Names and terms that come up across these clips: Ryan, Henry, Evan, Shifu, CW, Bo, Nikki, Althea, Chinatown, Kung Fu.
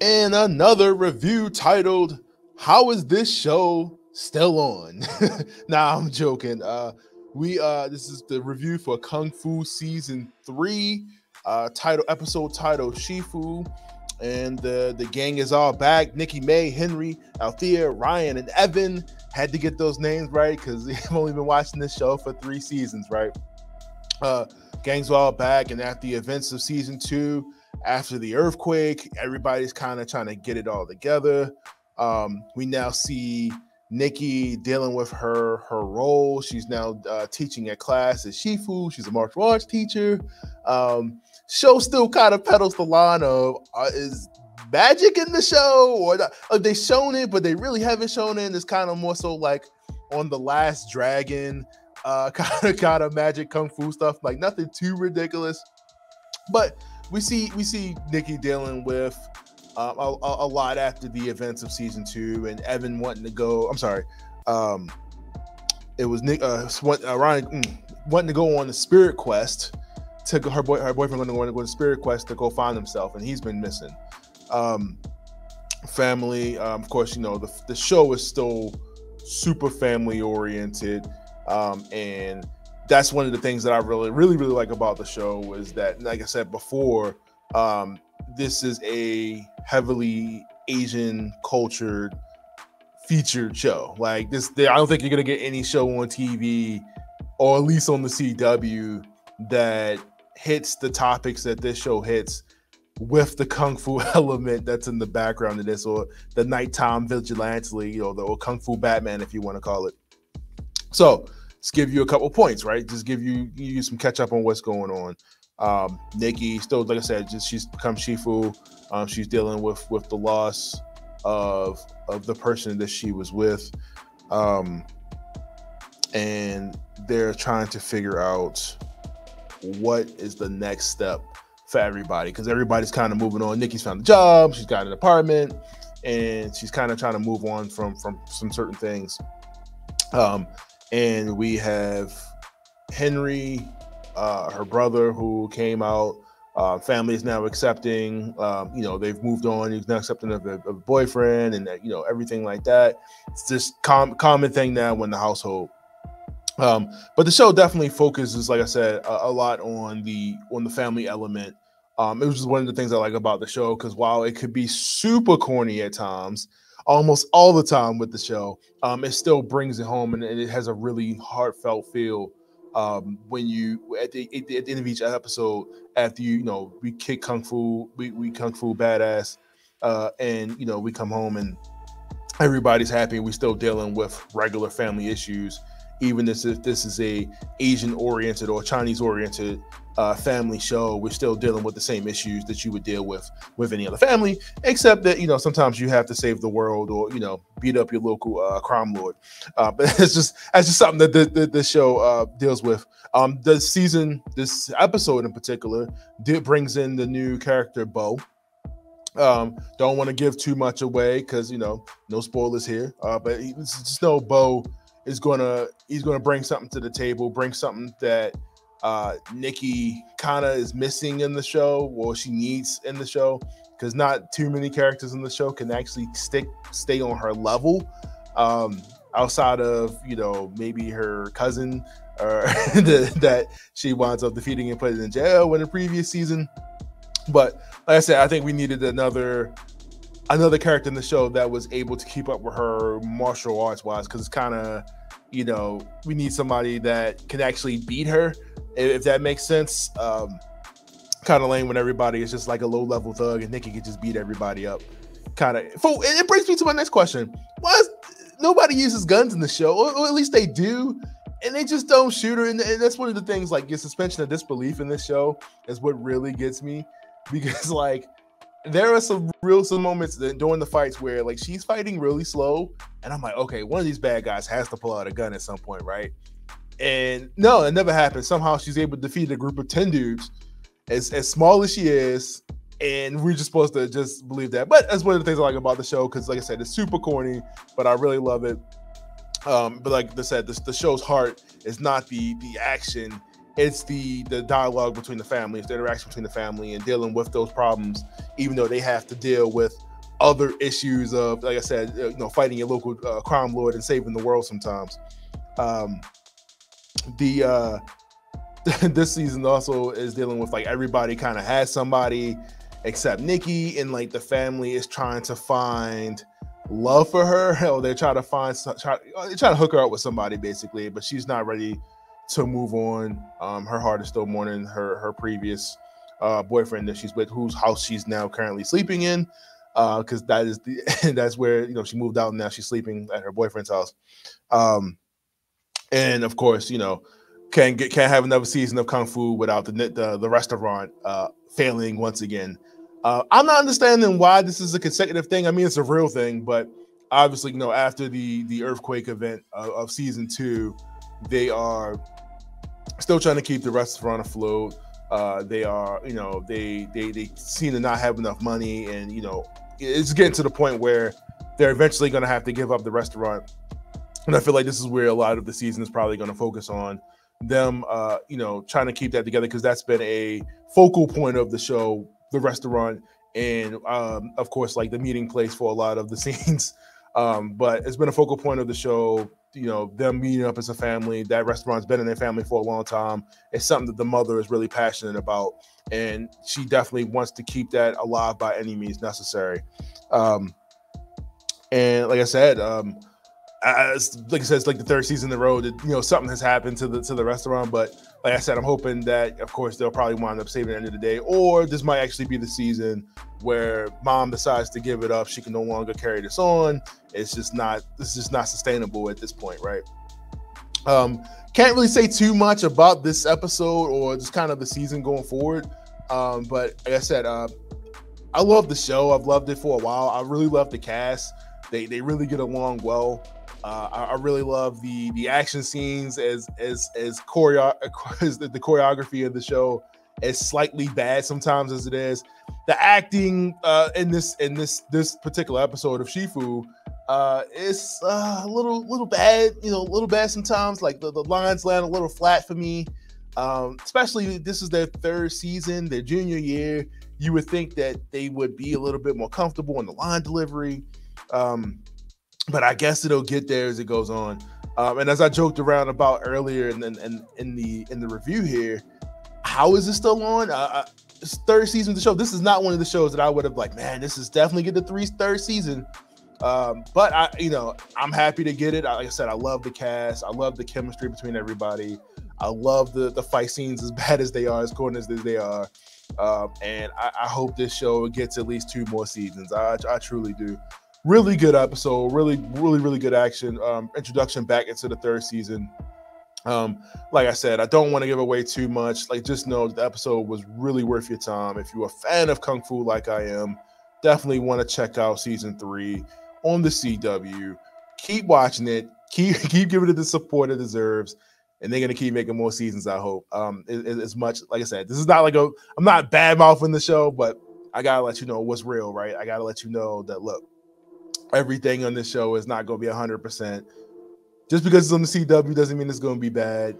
in another review titled, "How Is This Show Still On?" Nah, I'm joking. This is the review for Kung Fu Season 3, episode titled Shifu. And the gang is all back. Nikki, May, Henry, Althea, Ryan, and Evan. Had to get those names right because they've only been watching this show for 3 seasons, right? Gang's all back, and at the events of season 2, after the earthquake, everybody's kind of trying to get it all together. We now see Nikki dealing with her role. She's now teaching a class at Shifu. She's a martial arts teacher. Show still kind of pedals the line of is magic in the show or not? They've shown it, but they really haven't shown it. It's kind of more so like on the Last Dragon kind of magic kung fu stuff, like nothing too ridiculous. But we see Nikki dealing with a lot after the events of season 2, and Evan wanting to go. I'm sorry, it was Nick. Ryan wanting to go on the spirit quest. Took her boyfriend going to go on the spirit quest to go find himself, and he's been missing. Family, of course, you know the show is still super family oriented, and that's one of the things that I really like about the show, was that, like I said before, this is a heavily Asian cultured featured show. Like this, I don't think you're gonna get any show on TV, or at least on the CW, that hits the topics that this show hits with the kung fu element that's in the background of this, or the nighttime vigilante, or the kung fu Batman, if you want to call it. So let's give you a couple points, right? Just give you some catch up on what's going on. Nikki still, like I said, she's become Shifu. She's dealing with the loss of the person that she was with, and they're trying to figure out what is the next step for everybody, because everybody's kind of moving on. Nikki's found a job, she's got an apartment, and she's kind of trying to move on from some certain things. And we have Henry, her brother, who came out. Family is now accepting, they've moved on. He's now accepting of a boyfriend, and that, everything like that. It's just common thing now in the household. But the show definitely focuses, like I said, a lot on the family element. It was just one of the things I like about the show, because while it could be super corny at times, almost all the time with the show, it still brings it home, and it has a really heartfelt feel. When you at the end of each episode, after we kick kung fu, we kung fu badass, and we come home and everybody's happy. We're still dealing with regular family issues, even if this is a Asian oriented or Chinese oriented family show. We're still dealing with the same issues that you would deal with any other family, except that sometimes you have to save the world, or beat up your local crime lord. But that's just something that the show deals with. This episode in particular brings in the new character Bo. Don't want to give too much away, because no spoilers here, but just know Bo is he's gonna bring something to the table, bring something that Nikki kind of is missing in the show, or she needs in the show, because not too many characters in the show can actually stay on her level, outside of maybe her cousin, or that she winds up defeating and putting in jail in the previous season. But like I said, I think we needed another character in the show that was able to keep up with her martial arts wise, because it's kind of, we need somebody that can actually beat her, if that makes sense. Kind of lame when everybody is just like a low level thug and Nikki can just beat everybody up. Kind of. It brings me to my next question: why nobody uses guns in the show, or at least they do, and they just don't shoot her? And that's one of the things, like your suspension of disbelief in this show is what really gets me, because there are some moments that during the fights where she's fighting really slow, and I'm like, okay, one of these bad guys has to pull out a gun at some point, right? And no, it never happens. Somehow she's able to defeat a group of 10 dudes, as small as she is, and we're just supposed to just believe that. But that's one of the things I like about the show, because like I said, it's super corny, but I really love it. But like I said, the show's heart is not the action. It's the dialogue between the family, it's the interaction between the family, and dealing with those problems, even though they have to deal with other issues of, like I said, you know, fighting your local crime lord and saving the world sometimes. This season also is dealing with, like, everybody kind of has somebody except Nikki, and like the family is trying to find love for her, or they try to find they try to hook her up with somebody basically, but she's not ready to move on. Her heart is still mourning her previous boyfriend that she's with, whose house she's now currently sleeping in, because that is that's where, you know, she moved out and now she's sleeping at her boyfriend's house. And of course, you know, can't have another season of Kung Fu without the restaurant failing once again. I'm not understanding why this is a consecutive thing. I mean, it's a real thing, but obviously, you know, after the earthquake event of season 2, they are still trying to keep the restaurant afloat. They are, you know, they seem to not have enough money, and, you know, it's getting to the point where they're eventually going to have to give up the restaurant. And I feel like this is where a lot of the season is probably going to focus on them, you know, trying to keep that together, because that's been a focal point of the show, the restaurant, and of course, like, the meeting place for a lot of the scenes. But it's been a focal point of the show, you know, them meeting up as a family. That restaurant's been in their family for a long time. It's something that the mother is really passionate about, and she definitely wants to keep that alive by any means necessary. And like I said, it's like the third season in a row that, you know, something has happened to the restaurant. But like I said, I'm hoping that, of course, they'll probably wind up saving at the end of the day, or this might actually be the season where mom decides to give it up. She can no longer carry this on. It's just not sustainable at this point, right? Can't really say too much about this episode or just kind of the season going forward. But like I said, I love the show. I've loved it for a while. I really love the cast. They really get along well. I really love the action scenes, as the choreography of the show, as slightly bad sometimes as it is. The acting in this particular episode of Shifu is a little bad, you know, a little bad sometimes. Like the lines land a little flat for me. Especially this is their third season, their junior year. You would think that they would be a little bit more comfortable in the line delivery. But I guess it'll get there as it goes on. And as I joked around about earlier in the review here, how is it still on? It's third season of the show. This is not one of the shows that I would have like, man, this is definitely get the third season. But I, you know, I'm happy to get it. Like I said, I love the cast. I love the chemistry between everybody. I love the fight scenes, as bad as they are, as corny as they are. And I hope this show gets at least 2 more seasons. I truly do. Really good episode, really good action, introduction back into the third season. Like I said, I don't want to give away too much. Like, just know the episode was really worth your time. If you're a fan of Kung Fu like I am, definitely want to check out season 3 on the CW. Keep watching it, keep giving it the support it deserves, and they're going to keep making more seasons, I hope. As much, like I said, this is not like I'm not bad-mouthing the show, but I got to let you know what's real, right? I got to let you know that, look, everything on this show is not going to be 100%. Just because it's on the CW doesn't mean it's going to be bad.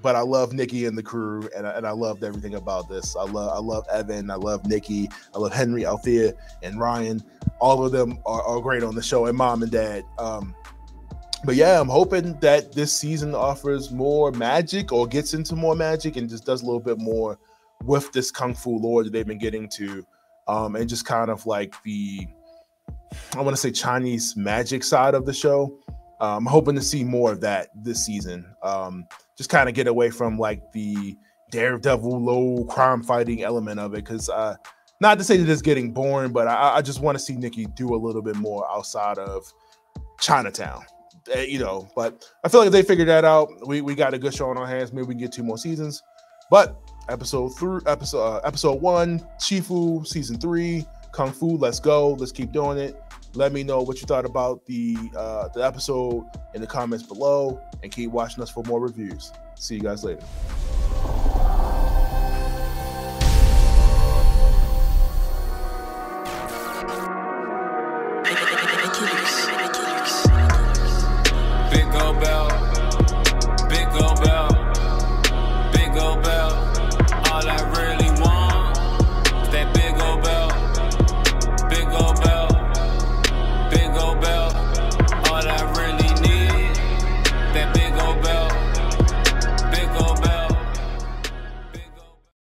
But I love Nikki and the crew, and I loved everything about this. I love Evan, I love Nikki, I love Henry, Althea, and Ryan. All of them are great on the show, and mom and dad. But yeah, I'm hoping that this season offers more magic, or gets into more magic, and just does a little bit more with this Kung Fu lore that they've been getting to, and just kind of like the, I want to say, Chinese magic side of the show. I'm hoping to see more of that this season. Just kind of get away from like the daredevil, low crime fighting element of it. Because not to say that it's getting boring, but I just want to see Nikki do a little bit more outside of Chinatown, you know. But I feel like if they figure that out, we got a good show on our hands. Maybe we can get 2 more seasons. But episode 1, Shifu, season 3. Kung Fu, let's go. Let's keep doing it. Let me know what you thought about the episode in the comments below, and keep watching us for more reviews. See you guys later.